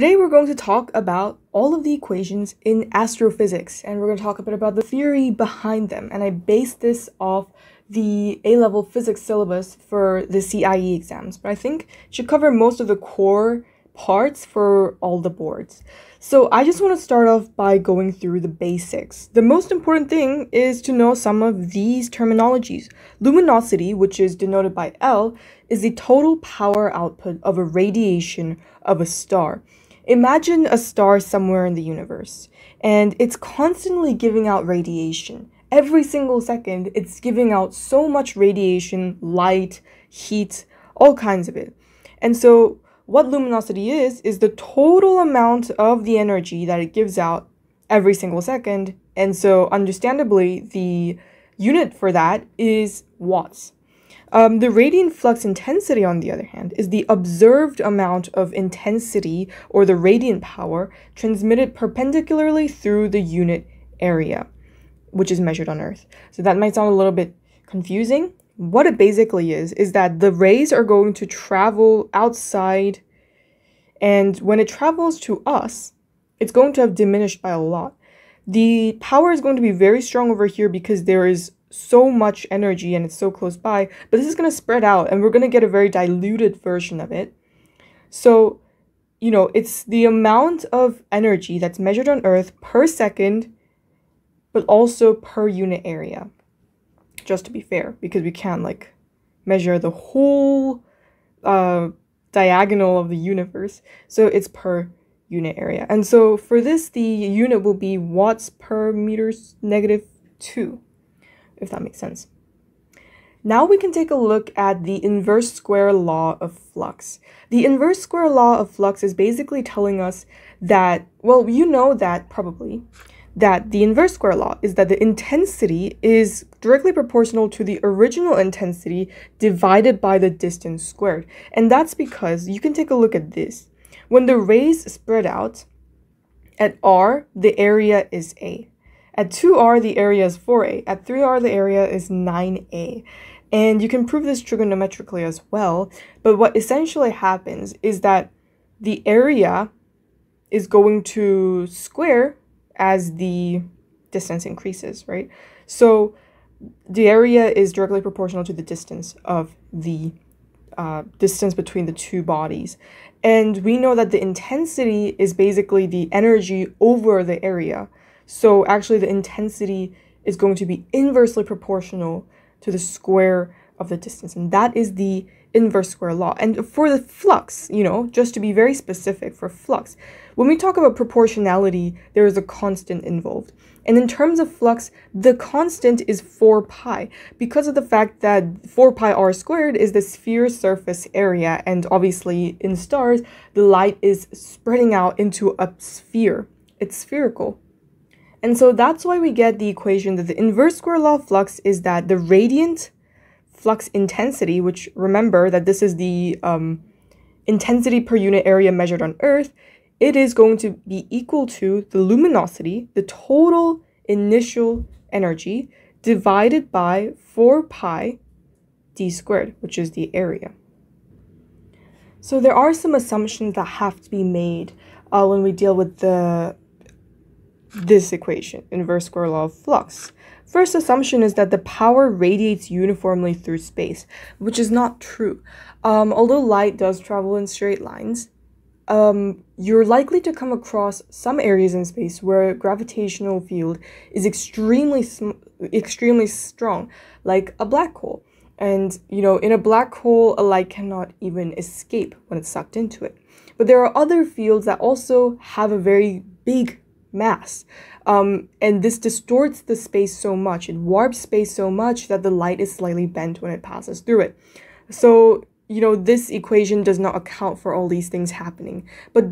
Today we're going to talk about all of the equations in astrophysics, and we're going to talk a bit about the theory behind them, and I based this off the A-level physics syllabus for the CIE exams, but I think it should cover most of the core parts for all the boards. So I just want to start off by going through the basics. The most important thing is to know some of these terminologies. Luminosity, which is denoted by L, is the total power output of a radiation of a star. Imagine a star somewhere in the universe, and it's constantly giving out radiation. Every single second, it's giving out so much radiation, light, heat, all kinds of it. And so what luminosity is the total amount of the energy that it gives out every single second. And so understandably, the unit for that is watts. The radiant flux intensity, on the other hand, is the observed amount of intensity or the radiant power transmitted perpendicularly through the unit area, which is measured on Earth. So that might sound a little bit confusing. What it basically is that the rays are going to travel outside, and when it travels to us, it's going to have diminished by a lot. The power is going to be very strong over here because there is so much energy and it's so close by, but this is going to spread out and we're going to get a very diluted version of it. So, you know, it's the amount of energy that's measured on Earth per second, but also per unit area. Just to be fair, because we can't like measure the whole diagonal of the universe, so it's per unit area. And so for this, the unit will be watts per meters -2, if that makes sense. Now we can take a look at the inverse square law of flux. The inverse square law of flux is basically telling us that, well, you know that probably, that the inverse square law is that the intensity is directly proportional to the original intensity divided by the distance squared. And that's because you can take a look at this. When the rays spread out, at r, the area is A. At 2r, the area is 4A. At 3r, the area is 9A. And you can prove this trigonometrically as well. But what essentially happens is that the area is going to square as the distance increases, right? So the area is directly proportional to the distance of the distance between the two bodies. And we know that the intensity is basically the energy over the area. So actually the intensity is going to be inversely proportional to the square of the distance. And that is the inverse square law. And for the flux, you know, just to be very specific for flux, when we talk about proportionality, there is a constant involved. And in terms of flux, the constant is 4 pi because of the fact that 4 pi r squared is the sphere surface area. And obviously in stars, the light is spreading out into a sphere. It's spherical. And so that's why we get the equation that the inverse square law of flux is that the radiant flux intensity, which remember that this is the intensity per unit area measured on Earth, it is going to be equal to the luminosity, the total initial energy, divided by 4 pi d squared, which is the area. So there are some assumptions that have to be made when we deal with this equation, inverse square law of flux. First assumption is that the power radiates uniformly through space, which is not true. Although light does travel in straight lines, you're likely to come across some areas in space where gravitational field is extremely strong, like a black hole. And, you know, in a black hole, a light cannot even escape when it's sucked into it. But there are other fields that also have a very big mass, and this distorts the space so much, it warps space so much that the light is slightly bent when it passes through it. So, you know, this equation does not account for all these things happening, but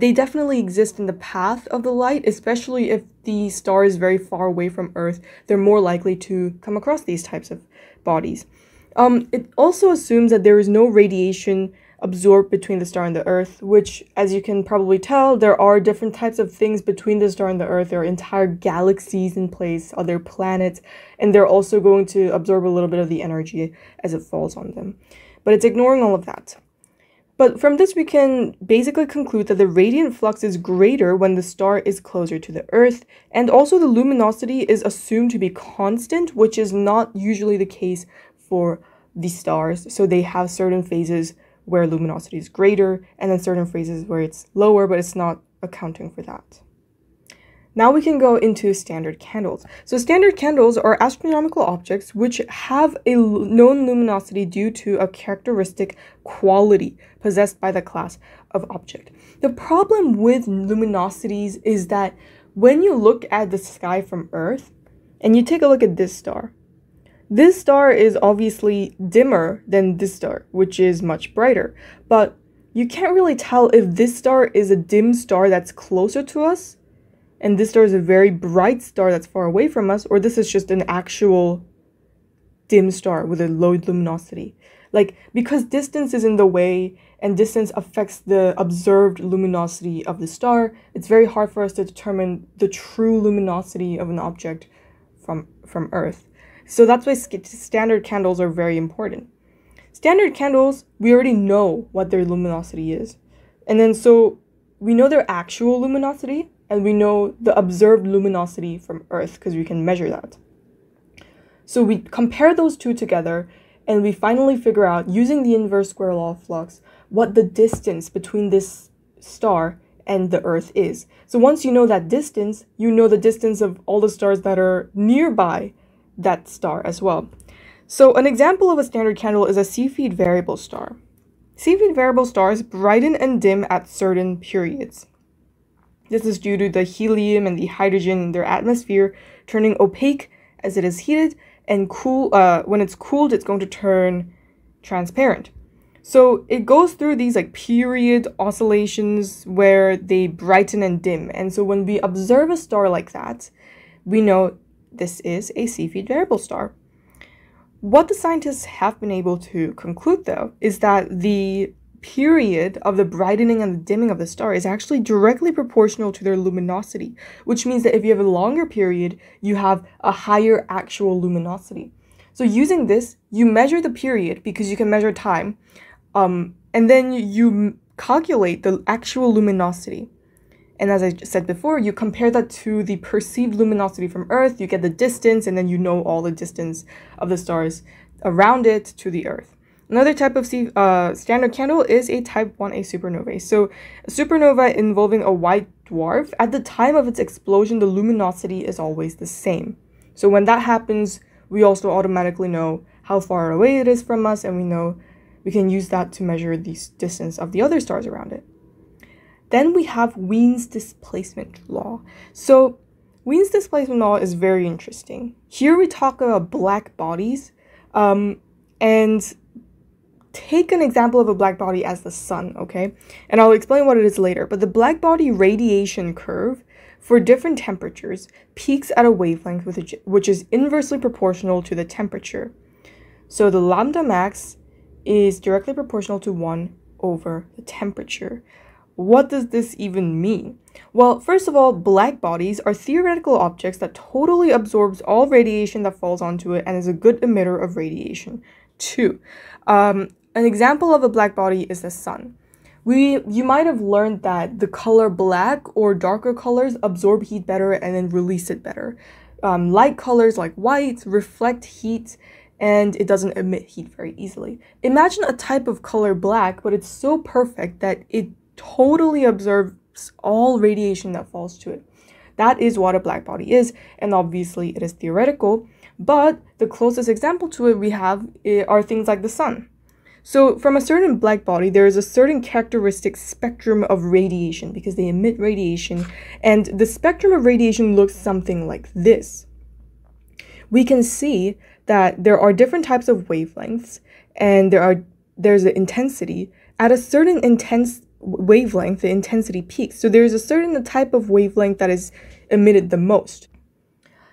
they definitely exist in the path of the light, especially if the star is very far away from Earth. They're more likely to come across these types of bodies. It also assumes that there is no radiation absorbed between the star and the Earth, which, as you can probably tell, there are different types of things between the star and the Earth. There are entire galaxies in place, other planets, and they're also going to absorb a little bit of the energy as it falls on them. But it's ignoring all of that. But from this, we can basically conclude that the radiant flux is greater when the star is closer to the Earth, and also the luminosity is assumed to be constant, which is not usually the case for the stars. So they have certain phases where luminosity is greater, and then certain phases where it's lower, but it's not accounting for that. Now we can go into standard candles. So standard candles are astronomical objects which have a known luminosity due to a characteristic quality possessed by the class of object. The problem with luminosities is that when you look at the sky from Earth and you take a look at this star is obviously dimmer than this star, which is much brighter. But you can't really tell if this star is a dim star that's closer to us, and this star is a very bright star that's far away from us, or this is just an actual dim star with a low luminosity. Like, because distance is in the way, and distance affects the observed luminosity of the star, it's very hard for us to determine the true luminosity of an object from Earth. So that's why standard candles are very important. Standard candles, we already know what their luminosity is. And then so we know their actual luminosity, and we know the observed luminosity from Earth because we can measure that. So we compare those two together, and we finally figure out, using the inverse square law of flux, what the distance between this star and the Earth is. So once you know that distance, you know the distance of all the stars that are nearby that star as well. So an example of a standard candle is a Cepheid variable star. Cepheid variable stars brighten and dim at certain periods. This is due to the helium and the hydrogen in their atmosphere turning opaque as it is heated, and when it's cooled, it's going to turn transparent. So it goes through these like period oscillations where they brighten and dim. And so when we observe a star like that, we know this is a Cepheid variable star. What the scientists have been able to conclude, though, is that the period of the brightening and the dimming of the star is actually directly proportional to their luminosity, which means that if you have a longer period, you have a higher actual luminosity. So using this, you measure the period because you can measure time, and then you calculate the actual luminosity. And as I said before, you compare that to the perceived luminosity from Earth, you get the distance, and then you know all the distance of the stars around it to the Earth. Another type of standard candle is a type 1a supernova. So a supernova involving a white dwarf, at the time of its explosion, the luminosity is always the same. So when that happens, we also automatically know how far away it is from us, and we know we can use that to measure the distance of the other stars around it. Then we have Wien's displacement law. So Wien's displacement law is very interesting. Here we talk about black bodies, and take an example of a black body as the sun, okay? And I'll explain what it is later. But the black body radiation curve for different temperatures peaks at a wavelength which is inversely proportional to the temperature. So the lambda max is directly proportional to 1 over the temperature. What does this even mean? Well, first of all, black bodies are theoretical objects that totally absorbs all radiation that falls onto it and is a good emitter of radiation too. An example of a black body is the sun. You might have learned that the color black or darker colors absorb heat better and then release it better. Light colors like white reflect heat, and it doesn't emit heat very easily. Imagine a type of color black, but it's so perfect that it totally absorbs all radiation that falls to it. That is what a black body is, and obviously it is theoretical. But the closest example to it we have are things like the sun. So from a certain black body, there is a certain characteristic spectrum of radiation because they emit radiation, and the spectrum of radiation looks something like this. We can see that there are different types of wavelengths, and there's an intensity. At a certain intense wavelength, the intensity peaks. So there's a certain type of wavelength that is emitted the most.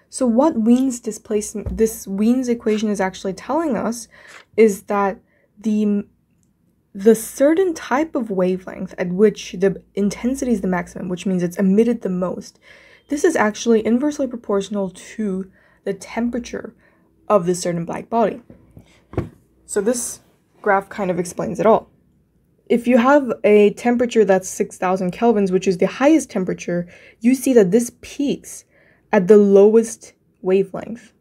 So what this Wien's equation is actually telling us is that the certain type of wavelength at which the intensity is the maximum, which means it's emitted the most, this is actually inversely proportional to the temperature of this certain black body. So this graph kind of explains it all. If you have a temperature that's 6,000 kelvins, which is the highest temperature, you see that this peaks at the lowest wavelength.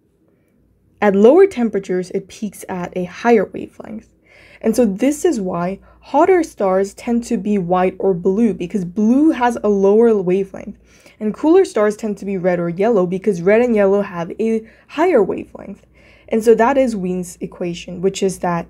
At lower temperatures, it peaks at a higher wavelength. And so this is why hotter stars tend to be white or blue, because blue has a lower wavelength. And cooler stars tend to be red or yellow, because red and yellow have a higher wavelength. And so that is Wien's equation, which is that,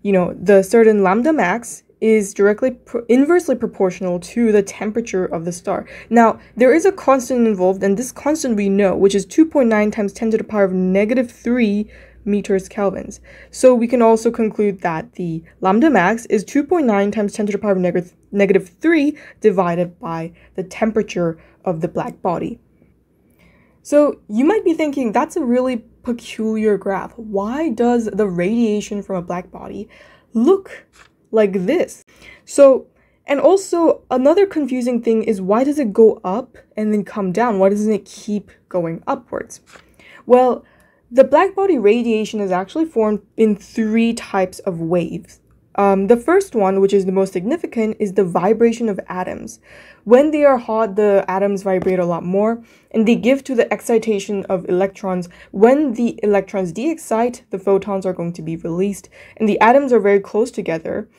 you know, the certain lambda max is directly inversely proportional to the temperature of the star. Now, there is a constant involved, and this constant we know, which is 2.9 times 10 to the power of negative 3 meters kelvins. So we can also conclude that the lambda max is 2.9 times 10 to the power of negative 3 divided by the temperature of the black body. So you might be thinking, that's a really peculiar graph. Why does the radiation from a black body look like this? So, and also another confusing thing is, why does it go up and then come down? Why doesn't it keep going upwards? Well, the black body radiation is actually formed in three types of waves. The first one, which is the most significant, is the vibration of atoms. When they are hot, the atoms vibrate a lot more, and they give to the excitation of electrons. When the electrons de-excite, the photons are going to be released, and the atoms are very close together.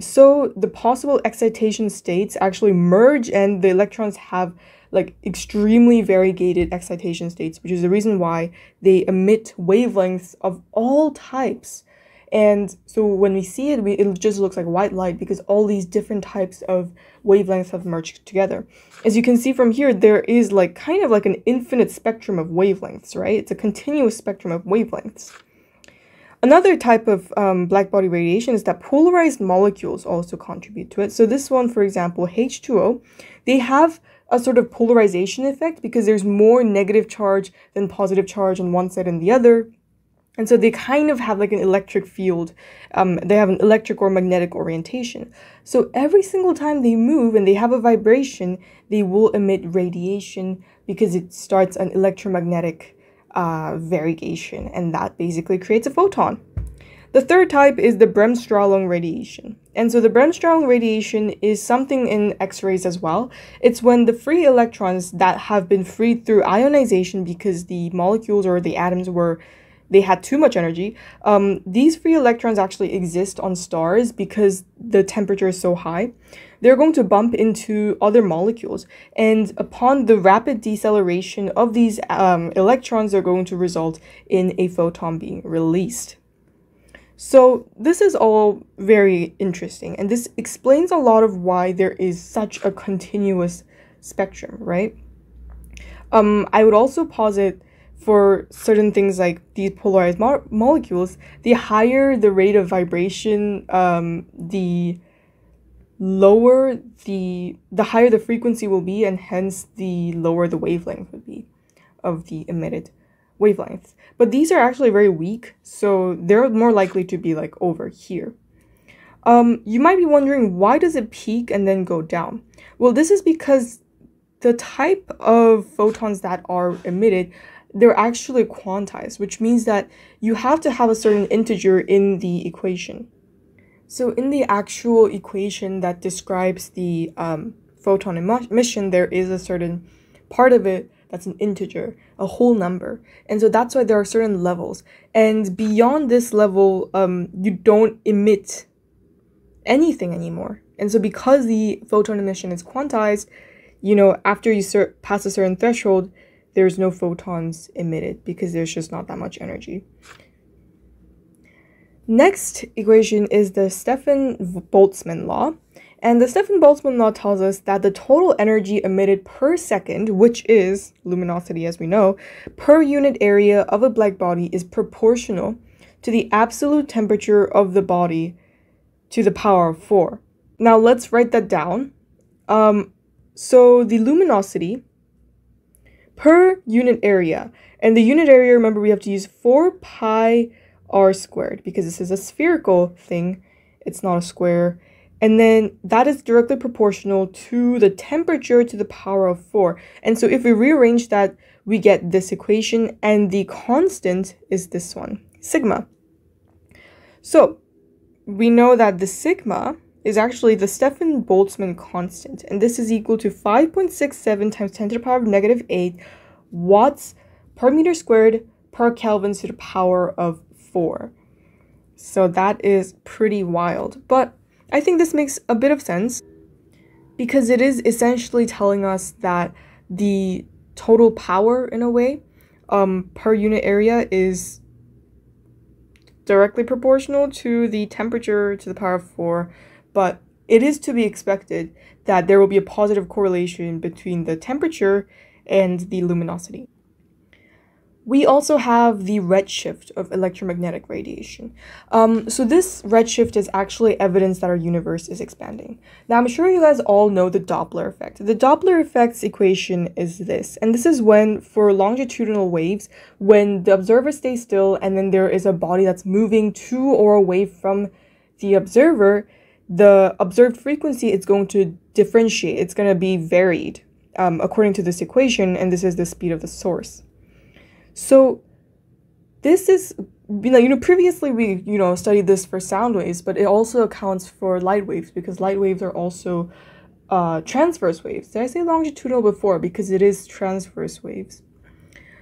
So the possible excitation states actually merge, and the electrons have like extremely variegated excitation states, which is the reason why they emit wavelengths of all types. And so when we see it, it just looks like white light, because all these different types of wavelengths have merged together. As you can see from here, there is like kind of like an infinite spectrum of wavelengths, right? It's a continuous spectrum of wavelengths. Another type of black body radiation is that polarized molecules also contribute to it. So this one, for example, H2O, they have a sort of polarization effect because there's more negative charge than positive charge on one side and the other. And so they kind of have like an electric field, they have an electric or magnetic orientation. So every single time they move and they have a vibration, they will emit radiation because it starts an electromagnetic variegation, and that basically creates a photon. The third type is the Bremsstrahlung radiation. And so the Bremsstrahlung radiation is something in X-rays as well. It's when the free electrons that have been freed through ionization, because the molecules or the atoms were, they had too much energy. These free electrons actually exist on stars because the temperature is so high. They're going to bump into other molecules, and upon the rapid deceleration of these electrons, they're going to result in a photon being released. So this is all very interesting, and this explains a lot of why there is such a continuous spectrum, right? I would also posit, for certain things like these polarized molecules, the higher the rate of vibration, the lower the higher the frequency will be, and hence the lower the wavelength would be of the emitted wavelengths. But these are actually very weak, so they're more likely to be like over here. You might be wondering, why does it peak and then go down? Well, this is because the type of photons that are emitted, they're actually quantized, which means that you have to have a certain integer in the equation. So in the actual equation that describes the photon emission, there is a certain part of it that's an integer, a whole number. And so that's why there are certain levels. And beyond this level, you don't emit anything anymore. And so because the photon emission is quantized, you know, after you pass a certain threshold, there's no photons emitted because there's just not that much energy. Next equation is the Stefan-Boltzmann law. And the Stefan-Boltzmann law tells us that the total energy emitted per second, which is luminosity as we know, per unit area of a black body is proportional to the absolute temperature of the body to the power of 4. Now let's write that down. So the luminosity per unit area, and the unit area, remember, we have to use 4 pi r squared because this is a spherical thing, it's not a square, and then that is directly proportional to the temperature to the power of 4. And so if we rearrange that, we get this equation, and the constant is this one, sigma. So we know that the sigma is actually the Stefan-Boltzmann constant, and this is equal to 5.67 times 10 to the power of negative 8 watts per meter squared per kelvins to the power of 4. So that is pretty wild, but I think this makes a bit of sense because it is essentially telling us that the total power, in a way, per unit area is directly proportional to the temperature to the power of 4, but it is to be expected that there will be a positive correlation between the temperature and the luminosity. We also have the redshift of electromagnetic radiation. So this redshift is actually evidence that our universe is expanding. Now, I'm sure you guys all know the Doppler effect. The Doppler effect's equation is this, and this is when, for longitudinal waves, when the observer stays still and then there is a body that's moving to or away from the observer, the observed frequency is going to differentiate. It's going to be varied according to this equation, and this is the speed of the source. So this is, previously we, studied this for sound waves, but it also accounts for light waves because light waves are also transverse waves. Did I say longitudinal before? Because it is transverse waves.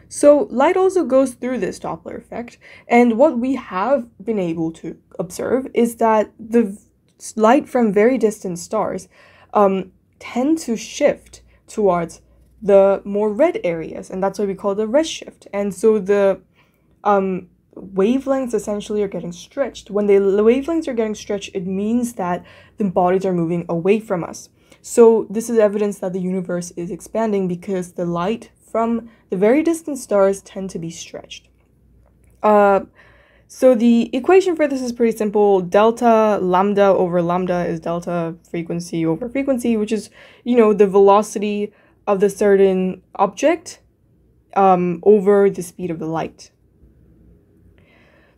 So light also goes through this Doppler effect. And what we have been able to observe is that the light from very distant stars tend to shift towards the more red areas, and that's what we call the redshift. And so the wavelengths essentially are getting stretched. When the wavelengths are getting stretched, it means that the bodies are moving away from us. So this is evidence that the universe is expanding because the light from the very distant stars tend to be stretched. So the equation for this is pretty simple. Delta lambda over lambda is delta frequency over frequency, which is, the velocity of the certain object over the speed of the light.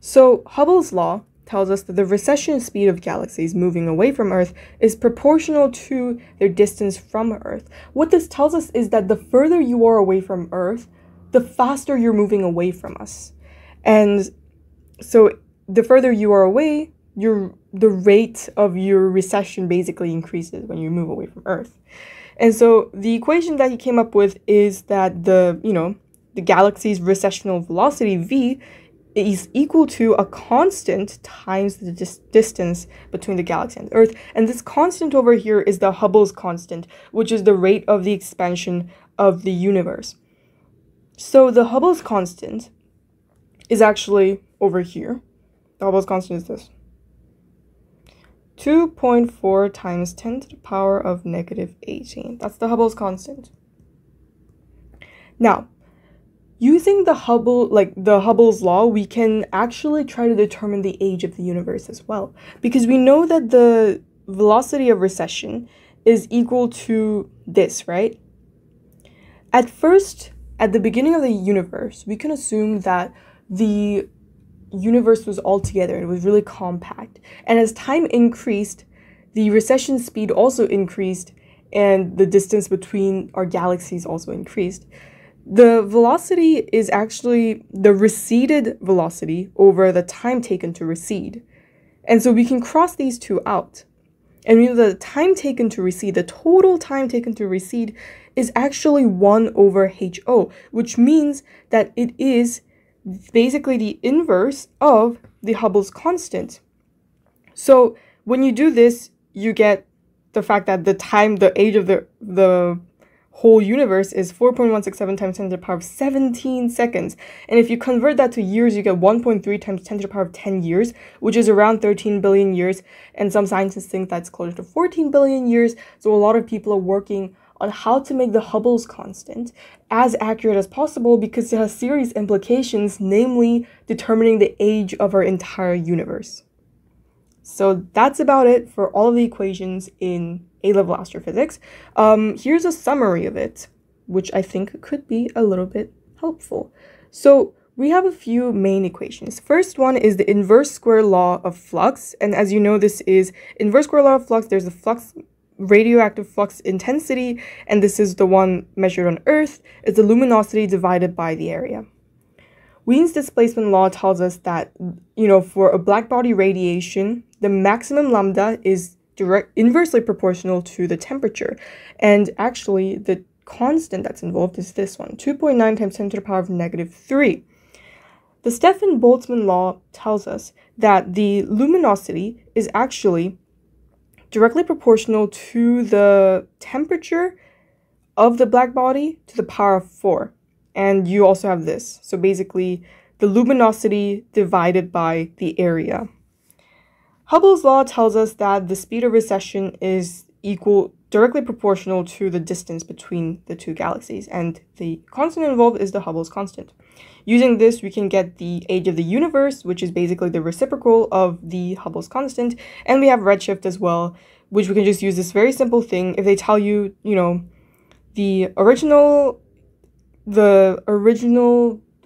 So Hubble's law tells us that the recession speed of galaxies moving away from Earth is proportional to their distance from Earth. What this tells us is that the further you are away from Earth, the faster you're moving away from us. And so the further you are away, the rate of your recession basically increases when you move away from Earth. And so the equation that he came up with is that the galaxy's recessional velocity v is equal to a constant times the distance between the galaxy and the Earth. And this constant over here is the Hubble's constant, which is the rate of the expansion of the universe. So the Hubble's constant is actually over here. The Hubble's constant is this. 2.4 times 10 to the power of negative 18. That's the Hubble's constant. Now, using the Hubble's law, we can actually try to determine the age of the universe as well, because we know that the velocity of recession is equal to this, right? At the beginning of the universe, we can assume that the universe was all together. It was really compact, and as time increased, the recession speed also increased, and the distance between our galaxies also increased. The velocity is actually the receded velocity over the time taken to recede, and so we can cross these two out, and we know that the time taken to recede, the total time taken to recede, is actually 1/HO, which means that it is basically the inverse of the Hubble's constant. So when you do this, you get the fact that the age of the whole universe is 4.167 times 10 to the power of 17 seconds. And if you convert that to years, you get 1.3 times 10 to the power of 10 years, which is around 13 billion years. And some scientists think that's closer to 14 billion years. So a lot of people are working on how to make the Hubble's constant as accurate as possible because it has serious implications, namely determining the age of our entire universe. So that's about it for all of the equations in A-level astrophysics. Here's a summary of it, which I think could be a little bit helpful. So we have a few main equations. First one is the inverse square law of flux. And as you know, this is inverse square law of flux. There's the radioactive flux intensity, and this is the one measured on Earth. It's the luminosity divided by the area. Wien's displacement law tells us that, for a black body radiation, the maximum lambda is inversely proportional to the temperature. And actually, the constant that's involved is this one, 2.9 times 10 to the power of negative 3. The Stefan-Boltzmann law tells us that the luminosity is actually directly proportional to the temperature of the black body to the power of 4. And you also have this. So basically, the luminosity divided by the area. Hubble's law tells us that the speed of recession is directly proportional to the distance between the two galaxies, and the constant involved is the Hubble's constant. Using this, we can get the age of the universe, which is basically the reciprocal of the Hubble's constant, and we have redshift as well, which we can just use this very simple thing. If they tell you, you know, the original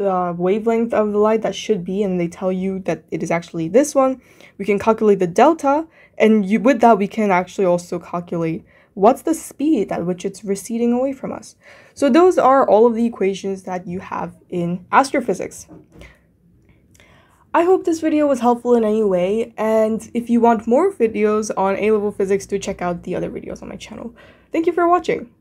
wavelength of the light that should be, and they tell you that it is actually this one, we can calculate the delta, and with that we can actually also calculate what's the speed at which it's receding away from us. So those are all of the equations that you have in astrophysics. I hope this video was helpful in any way, and if you want more videos on A-level physics, do check out the other videos on my channel. Thank you for watching!